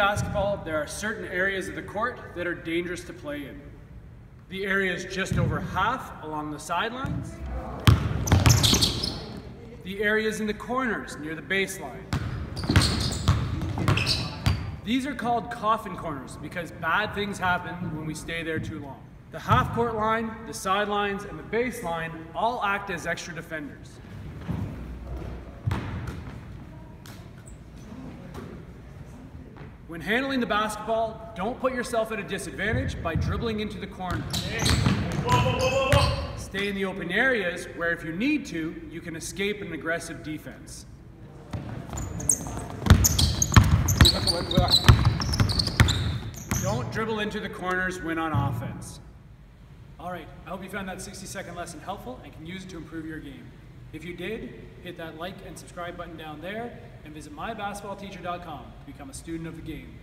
basketball, there are certain areas of the court that are dangerous to play in. The areas just over half along the sidelines, the areas in the corners near the baseline. These are called coffin corners because bad things happen when we stay there too long. The half-court line, the sidelines, and the baseline all act as extra defenders. When handling the basketball, don't put yourself at a disadvantage by dribbling into the corner. Stay in the open areas where, if you need to, you can escape an aggressive defense. Don't dribble into the corners when on offense. All right, I hope you found that 60-second lesson helpful and can use it to improve your game. If you did, hit that like and subscribe button down there and visit mybasketballteacher.com to become a student of the game.